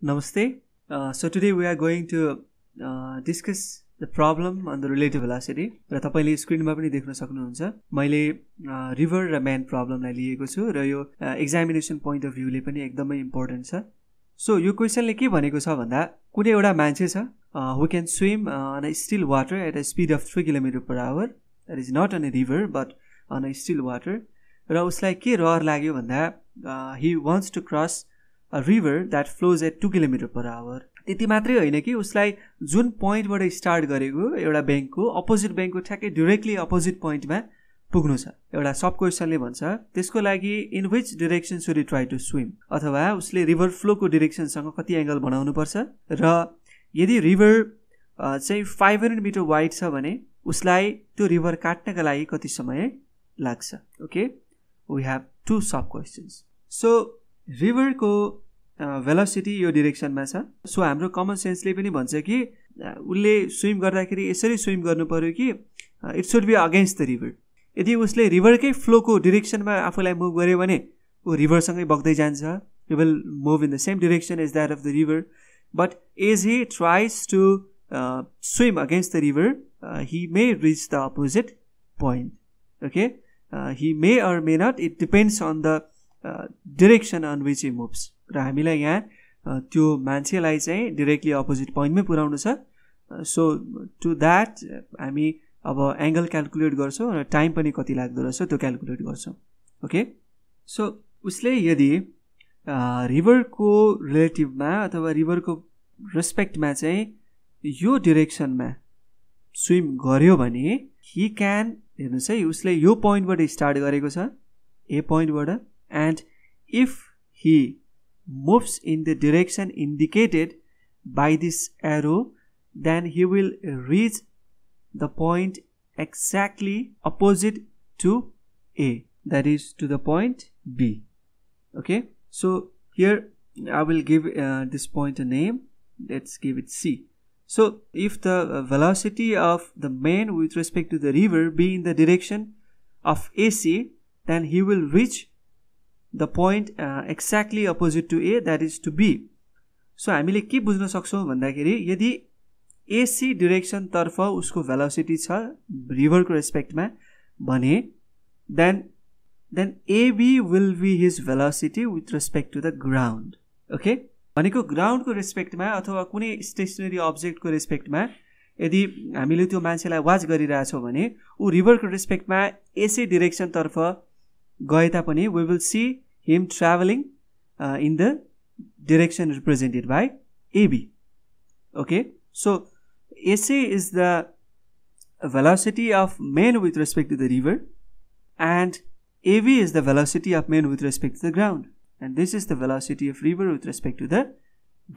Namaste. So today we are going to discuss the problem on the relative velocity. Ra tapaile screen ma pani dekhna sakनुहुन्छ. Maile river ra man problem lai lieko छु र यो examination point of view ले पनि एकदमै important छ. So यो question ले के भनेको छ भन्दा कुनै एउटा मान्छे छ who can swim on a still water at a speed of 3 km/h. That is not on a river but on a still water. र उसलाई के रहर लाग्यो भन्दा he wants to cross a river that flows at 2 km/h. त्यति मात्रै होइन कि उसलाई जुन पोइन्टबाट स्टार्ट गरेको एउटा बैंकको अपोजिट बैंकको ठ्याक्कै डाइरेक्टली अपोजिट पोइन्टमा पुग्नु छ. एउटा सब क्वेशनले भन्छ त्यसको लागि in which direction should you try to swim, अथवा उसले रिभर फ्लोको डाइरेक्सनसँग कति एंगल बनाउनु पर्छ. र यदि रिभर चाहिँ 500 मिटर वाइड छ भने उसलाई त्यो रिभर काट्नका लागि कति समय लाग्छ. Okay, we have two sub questions. So river को भेलोसिटी यो डाइरेक्सनमा छ. सो हाम्रो कमन सेन्सले पनि भन्छ कि उले स्विम गर्दाखेरि यसरी स्विम गर्नु पर्यो कि it should be against the river. यदि उसले रिभरकै फ्लोको डाइरेक्सनमा आफूलाई मुभ गर्यो भने उ रिभरसँगै बग्दै जान्छ. You will move in the same direction as that of the river. But as he tries to swim against the river he may reach the opposite point. Okay, he may or may not, it depends on the direction on which he moves. र हामीलाई यहाँ त्यो मान्छेलाई चाहिँ directly opposite पोइन्टमै पुर्याउनु छ. So to that हामी अब एंगल क्याल्कुलेट गर्छौँ र टाइम पनि कति लाग्दो रहेछ त्यो क्याल्कुलेट गर्छौँ. ओके, सो उसले यदि रिभरको रिलेटिभमा अथवा रिभरको रेस्पेक्टमा चाहिँ यो डाइरेक्सनमा स्विम गर्यो भने हि क्यान, हेर्नुहोस् है, उसले यो पोइन्टबाट स्टार्ट गरेको छ ए पोइन्टबाट, and if he moves in the direction indicated by this arrow then he will reach the point exactly opposite to A, that is to the point B. Okay, so here I will give this point a name. Let's give it C. So if the velocity of the man with respect to the river be in the direction of AC, then he will reach the point exactly opposite to A, that is to B. So हामीले के बुझ्न सक्छौं भन्दाखेरि यदि AC direction तर्फ उसको velocity छ river को रेस्पेक्टमा भने then AB will be his velocity with respect to the ground. Okay, भनेको ग्राउन्ड को रेस्पेक्टमा अथवा कुनै स्टेशनरी अब्जेक्ट को रेस्पेक्टमा यदि हामीले त्यो मान्छेलाई वाच गरिरहेछौं भने उ रिभर को रेस्पेक्टमा AC डाइरेक्सन तर्फ गए तापनि we will see him traveling in the direction represented by AB. Okay, so AC is the velocity of man with respect to the river and AB is the velocity of man with respect to the ground, and this is the velocity of river with respect to the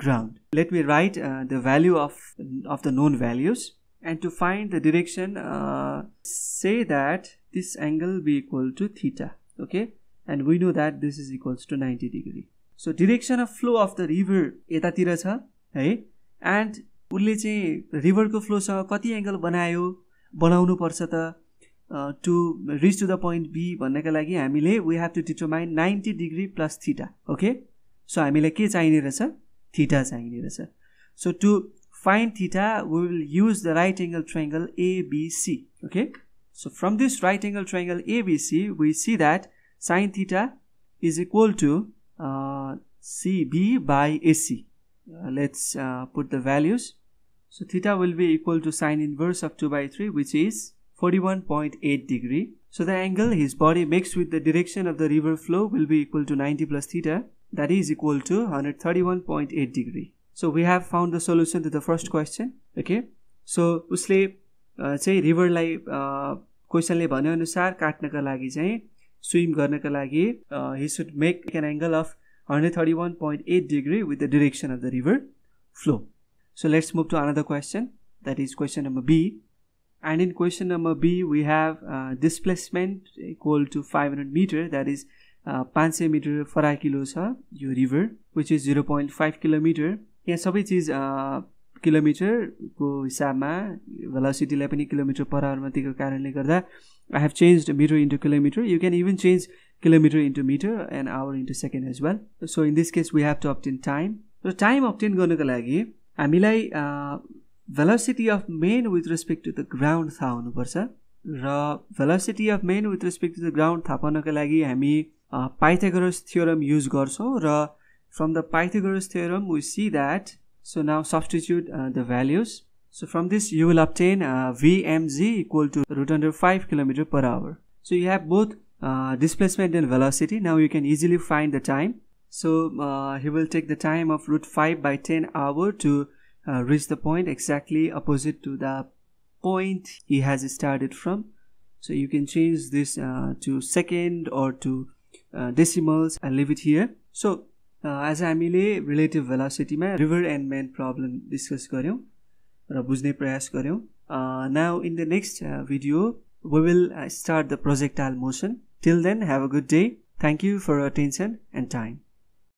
ground. Let me write the value of the known values, and to find the direction say that this angle be equal to theta. Okay, and we know that this is equals to 90 degree. So direction of flow of the river यतातिर छ है, and उसले चाहिँ रिभरको फ्लोसँग कति angle बनाउनु पर्छ त to reach to the point B भन्नका लागि हामीले we have to determine 90 degree plus theta. Okay, so हामीलाई के चाहिने रहेछ? थीटा चाहिने रहेछ. So to find theta we will use the right angle triangle ABC. Okay, so from this right angle triangle ABC we see that sin theta is equal to CB by AC. Let's put the values. So theta will be equal to sin inverse of 2/3, which is 41.8 degree. So the angle his body makes with the direction of the river flow will be equal to 90 plus theta, that is equal to 131.8 degree. So we have found the solution to the first question. Okay, so usle चाहिँ रिभरलाई क्वेसनले भनेअनुसार काट्नका लागि चाहिँ swim गर्नका लागि he should make an angle of 131.8 degree with the direction of the river flow. So let's move to another question, that is question number B. And in question number B we have displacement equal to 500 metre, that is 500 metre फराकिलो छ यो रिभर which is 0.5 kilometre. यहाँ सबै चीज kilometre को हिसाबमा भेलोसिटीलाई पनि किलोमिटर पर आवरमा दिएको कारणले गर्दा I have changed metre into kilometre. You can even change kilometre into metre and hour into second as well. So in this case we have to obtain time र टाइम obtain गर्नको लागि हामीलाई velocity of main with respect to the ground थाहा हुनुपर्छ र velocity of main with respect to the ground थाहा पाउनको लागि हामी Pythagoras theorem use गर्छौं र from the Pythagoras theorem we see that so now substitute the values so from this you will obtain vmg equal to √5 km/h so you have both displacement and velocity now you can easily find the time so he will take the time of √5/10 hours to reach the point exactly opposite to the point he has started from so you can change this to second or to decimals and leave it here so as हामीले relative velocity ma river and main problem discuss गर्यौं र बुझ्ने प्रयास गर्यौं now in the next video we will start the projectile motion till then have a good day thank you for your attention and time